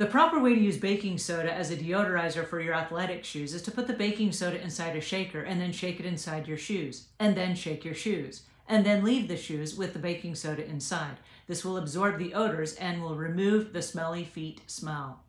The proper way to use baking soda as a deodorizer for your athletic shoes is to put the baking soda inside a shaker and then shake it inside your shoes, and then shake your shoes, and then leave the shoes with the baking soda inside. This will absorb the odors and will remove the smelly feet smell.